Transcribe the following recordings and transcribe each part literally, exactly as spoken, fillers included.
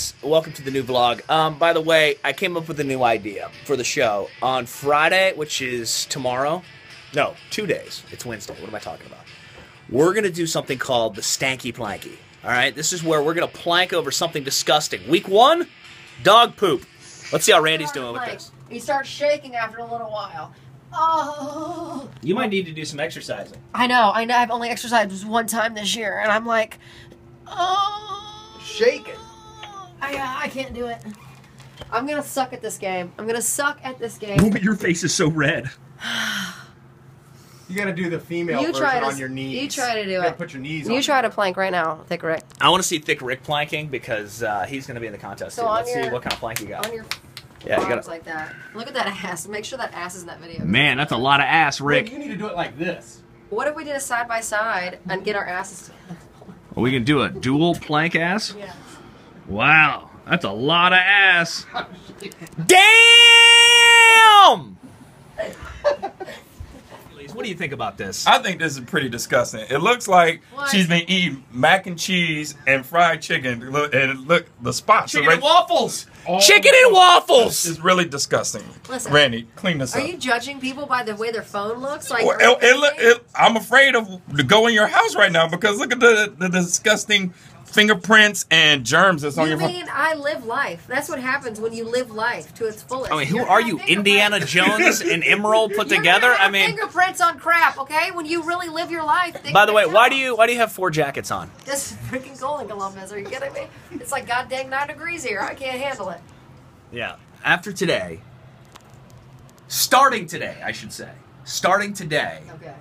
guys, welcome to the new vlog. Um, by the way, I came up with a new idea for the show. On Friday, which is tomorrow, no, two days, it's Wednesday, what am I talking about? We're going to do something called the Stanky Planky, all right? This is where we're going to plank over something disgusting. Week one, dog poop. Let's see how Randy's doing with this. You start shaking after a little while. Oh. You might need to do some exercising. I know, I know, I've only exercised one time this year, and I'm like, oh. Shake it. I, I can't do it. I'm gonna suck at this game. I'm gonna suck at this game. Oh, but your face is so red. You gotta do the female you version try to, on your knees. You try to do you gotta it. Put your knees. You on try them. to plank right now, Thick Rick. I want to see Thick Rick planking because uh, he's gonna be in the contest. So too. Let's your, see what kind of plank you got. On your yeah, arms you gotta, like that. Look at that ass. Make sure that ass is in that video. Man, that's a lot of ass, Rick. Well, you need to do it like this. What if we did a side by side and get our asses? Are we gonna do a dual plank ass? Yeah. Wow, that's a lot of ass. Damn! What do you think about this? I think this is pretty disgusting. It looks like what? She's been eating mac and cheese and fried chicken. And look, the spots chicken are right. And waffles! Oh. Chicken and waffles! It's really disgusting. Listen, Randy, clean this are up. Are you judging people by the way their phone looks? Like well, it, it, it, I'm afraid of to go in your house right now because look at the, the disgusting fingerprints and germs that's you on your phone. You mean I live life. That's what happens when you live life to its fullest. I mean, who You're are you, Indiana Jones and Emerald put You're together? I mean, fingerprints on crap, okay? When you really live your life. By the way, why do you why do you have four jackets on? This is freaking cold in Columbus. Are you kidding me? It's like goddamn nine degrees here. I can't handle it. Yeah. After today, starting today, I should say, starting today, okay,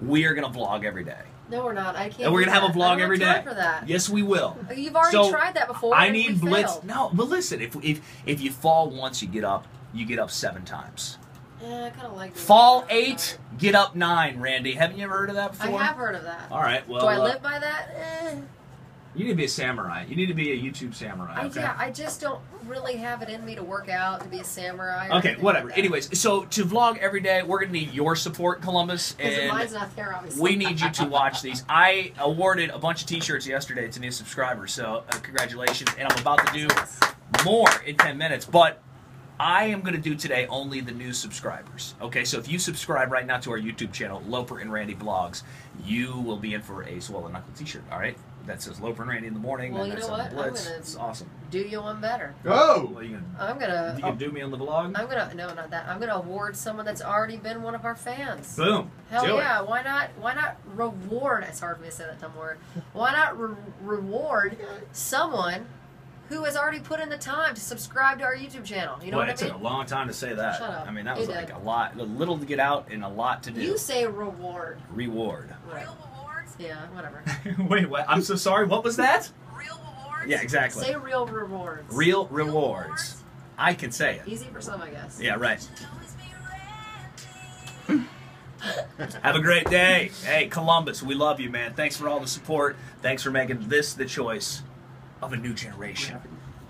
we are gonna vlog every day. No, we're not. I can't. And we're gonna that. have a vlog every day. For that. Yes, we will. You've already so, tried that before. I need blitz. Failed. No, but listen, if if if you fall once, you get up. You get up seven times. Yeah, I kind of like that. Fall eight, hard. Get up nine. Randy, haven't you ever heard of that before? I have heard of that. All right. Well, do I live uh, by that? Eh. You need to be a samurai. You need to be a YouTube samurai. Okay? I, yeah, I just don't really have it in me to work out, to be a samurai. Or okay, whatever. Like Anyways, so to vlog every day, we're going to need your support, Columbus. And mine's not there, obviously. We need you to watch these. I awarded a bunch of t-shirts yesterday to new subscribers, so uh, congratulations. And I'm about to do more in ten minutes, but I am going to do today only the new subscribers. Okay, so if you subscribe right now to our YouTube channel, Loper and Randi Vlogs, you will be in for a swollen knuckle t-shirt, all right? That says Loper and Randi in the morning. Well, you know what? Blitz. I'm gonna it's awesome. Do you one better? Oh! Well, you gonna, I'm gonna. You can do me on the vlog. I'm gonna. No, not that. I'm gonna award someone that's already been one of our fans. Boom! Hell do yeah! It. Why not? Why not reward? It's hard for me to say that dumb word. Why not re reward someone who has already put in the time to subscribe to our YouTube channel? You know well, what I mean? It took a long time to say that. Shut up. I mean, that was it like did. a lot, a little to get out and a lot to do. You say reward. Reward. Right. Yeah, whatever. Wait, what? I'm so sorry. What was that? Real rewards? Yeah, exactly. Say real rewards. Real, real rewards. rewards. I can say it. Easy for some, I guess. Yeah, right. Have a great day. Hey, Columbus, we love you, man. Thanks for all the support. Thanks for making this the choice of a new generation.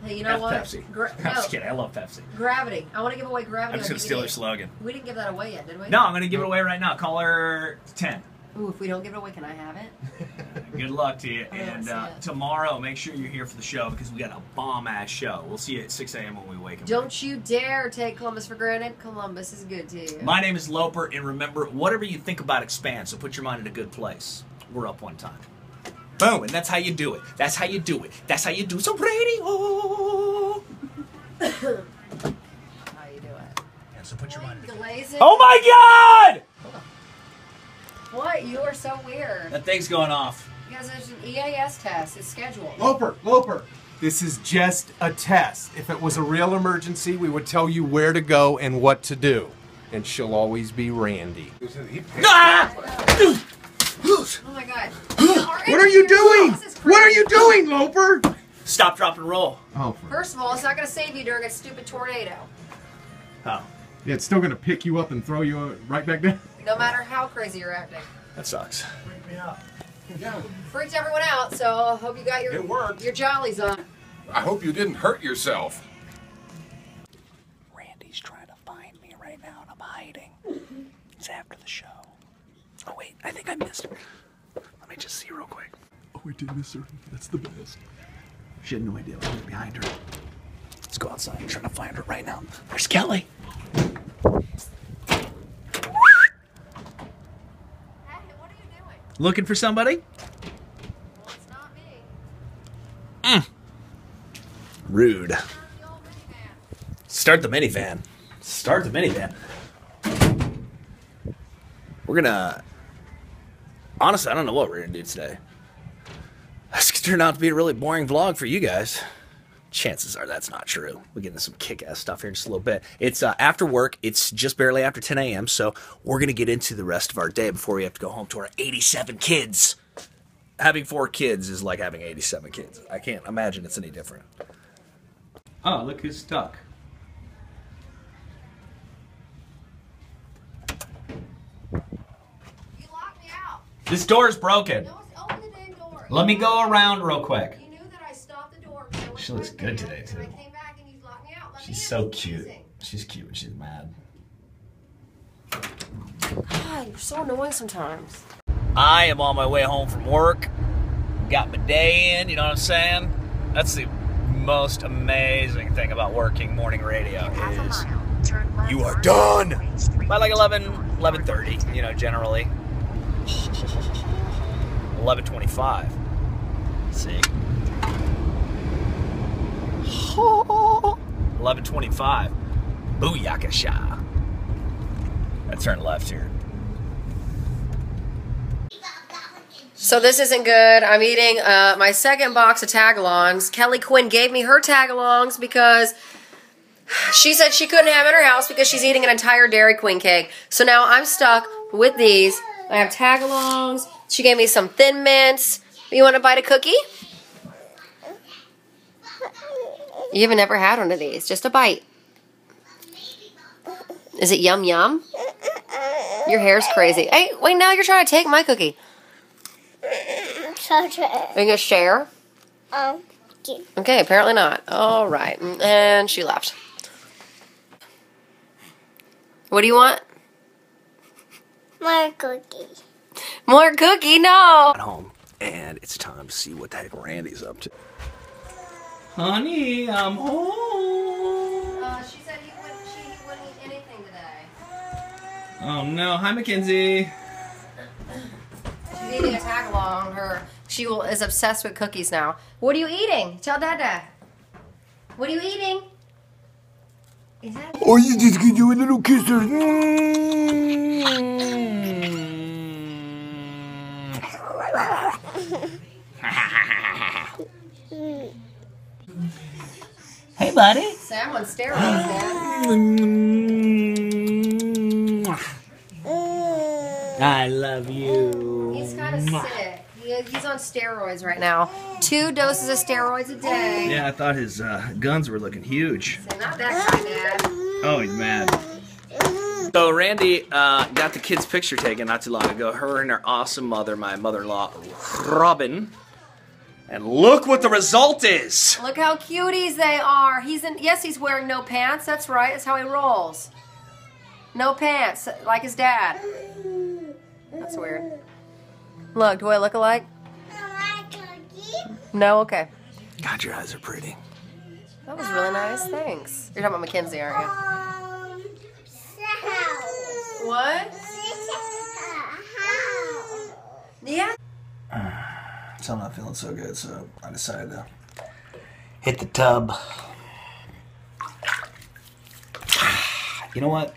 Hey, you know F what? Pepsi. Gra no. I'm just kidding. I love Pepsi. Gravity. I want to give away Gravity. I'm just going to steal their slogan. We didn't give that away yet, did we? No, I'm going to give it away right now. Caller ten. Ooh, if we don't give it away, can I have it? Good luck to you. I and uh, tomorrow, make sure you're here for the show because we got a bomb-ass show. We'll see you at six A M when we wake up. Don't you dare take Columbus for granted. Columbus is good to you. My name is Loper, and remember, whatever you think about expands, so put your mind in a good place. We're up one time. Boom, and that's how you do it. That's how you do it. That's how you do some radio. That's how you do it. Yeah, so put your mind in a good place. Oh, my God! What? You are so weird. That thing's going off. Because there's an E A S test. It's scheduled. Loper, Loper, this is just a test. If it was a real emergency, we would tell you where to go and what to do. And she'll always be Randy. Ah! Oh my God. What are you doing? What are you doing, Loper? Stop, drop, and roll. Oh. First of all, it's not going to save you during a stupid tornado. Oh. Yeah, it's still going to pick you up and throw you right back down. No matter how crazy you're acting. That sucks. Freaked me out. Yeah. Freaked everyone out, so I hope you got your, it worked. your jollies on. I hope you didn't hurt yourself. Randy's trying to find me right now, and I'm hiding. It's after the show. Oh, wait, I think I missed her. Let me just see real quick. Oh, we did miss her. That's the best. She had no idea what was behind her. Let's go outside. I'm trying to find her right now. Where's Kelly? Looking for somebody? Well, it's not me. Mm. Rude. Start the minivan. Start the minivan. We're gonna... Honestly, I don't know what we're gonna do today. This could turn out to be a really boring vlog for you guys. Chances are that's not true. We'll get into some kick-ass stuff here in just a little bit. It's uh, after work. It's just barely after ten A M So we're going to get into the rest of our day before we have to go home to our eighty-seven kids. Having four kids is like having eighty-seven kids. I can't imagine it's any different. Oh, look who's stuck. You locked me out. This door's broken. No, it's open the damn door. Let me go around real quick. She looks good today, too. She's so cute. She's cute when she's mad. God, you're so annoying sometimes. I am on my way home from work. Got my day in, you know what I'm saying? That's the most amazing thing about working morning radio is you are done by like eleven, eleven thirty, you know, generally. eleven twenty-five. See? eleven twenty-five. Booyakasha. I turn left here. So this isn't good. I'm eating uh, my second box of tagalongs. Kelly Quinn gave me her tagalongs because she said she couldn't have it in her house because she's eating an entire Dairy Queen cake. So now I'm stuck with these. I have tagalongs. She gave me some Thin Mints. You want to bite a cookie? You haven't ever had one of these. Just a bite. Is it yum yum? Your hair's crazy. Hey, wait, now you're trying to take my cookie. Are you going to share? Um, okay, apparently not. All right. And she left. What do you want? More cookie. More cookie? No. At home, and it's time to see what the heck Randy's up to. Honey, I'm home. Uh, she said he wouldn't, she, he wouldn't eat anything today. Oh no! Hi, Mackenzie. She's eating a tagalong. Her, she will is obsessed with cookies now. What are you eating? Tell Dada. What are you eating? Is that? Oh, you just give you a little kiss. Mm. Hey, buddy. Sam on steroids, Dad. I love you. He's kind of sick. He, he's on steroids right now. Two doses of steroids a day. Yeah, I thought his uh, guns were looking huge. So not that guy, Dad. Oh, he's mad. So Randy uh, got the kids' picture taken not too long ago. Her and her awesome mother, my mother-in-law, Robin. And look what the result is. Look how cuties they are. He's in, yes, he's wearing no pants. That's right. That's how he rolls. No pants, like his dad. That's weird. Look, do I look alike? No, okay. God, your eyes are pretty. That was really nice. Thanks. You're talking about Mackenzie, aren't you? Um, so. What? How? Yeah. Uh. So I'm not feeling so good, so I decided to hit the tub. You know what?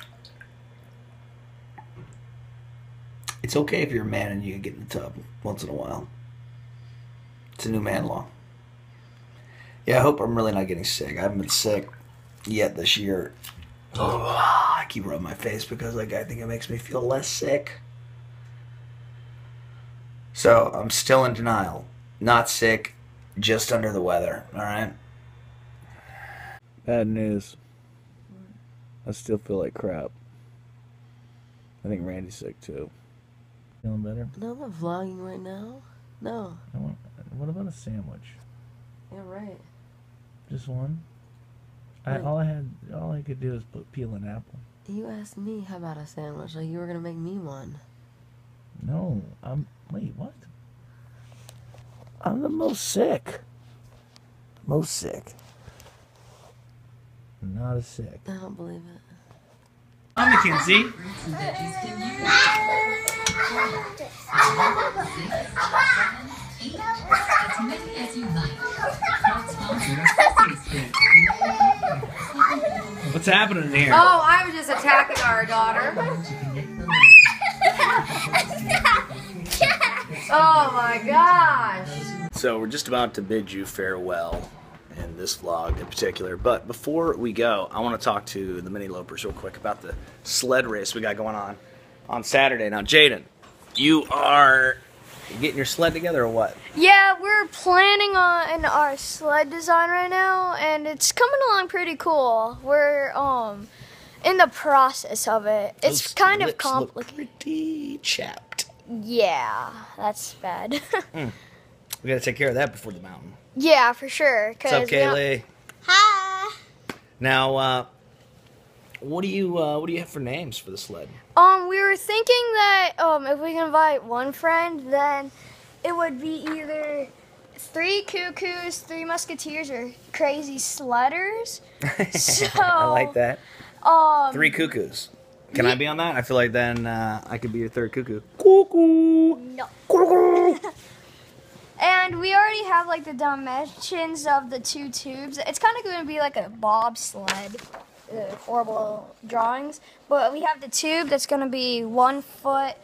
It's okay if you're a man and you can get in the tub once in a while. It's a new man law. Yeah, I hope I'm really not getting sick. I haven't been sick yet this year. Oh, I keep rubbing my face because like, I think it makes me feel less sick. So, I'm still in denial. Not sick, just under the weather, alright? Bad news. I still feel like crap. I think Randy's sick too. Feeling better? No, I'm not vlogging right now. No. I want, what about a sandwich? Yeah, right. Just one? I, all I had, all I could do was put, peel an apple. You asked me how about a sandwich, like you were going to make me one. No, I'm... Wait, what? I'm the most sick. Most sick. Not as sick. I don't believe it. I'm Mackenzie. What's happening here? Oh, I was just attacking our daughter. Oh my gosh. So we're just about to bid you farewell in this vlog in particular, but before we go, I want to talk to the mini lopers real quick about the sled race we got going on on Saturday. Now, Jaden, you are getting your sled together or what? Yeah, we're planning on our sled design right now, and it's coming along pretty cool. We're um in the process of it. It's Those kind of complicated. Pretty chapped. Yeah, that's bad. mm. We gotta take care of that before the mountain. Yeah, for sure. What's up, Kaylee? Hi. Now, uh, what do you uh, what do you have for names for the sled? Um, we were thinking that um, if we can invite one friend, then it would be either Three Cuckoos, Three Musketeers, or Crazy Sledders. So, I like that. Um, Three Cuckoos. Can I be on that? I feel like then uh, I could be your third cuckoo. Cuckoo. No. Cuckoo. And we already have like the dimensions of the two tubes. It's kind of going to be like a bobsled, uh, horrible drawings. But we have the tube that's going to be one foot,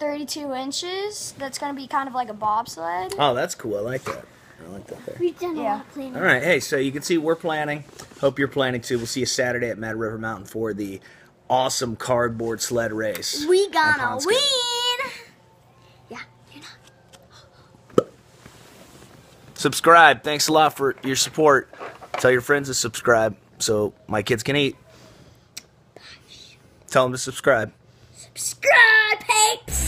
thirty-two inches. That's going to be kind of like a bobsled. Oh, that's cool. I like that. I like that there. We've done yeah. a lot of planning. All right. Hey, so you can see we're planning. Hope you're planning too. We'll see you Saturday at Mad River Mountain for the awesome cardboard sled race. We gonna win. Subscribe. Thanks a lot for your support. Tell your friends to subscribe so my kids can eat. Tell them to subscribe. Subscribe, apes!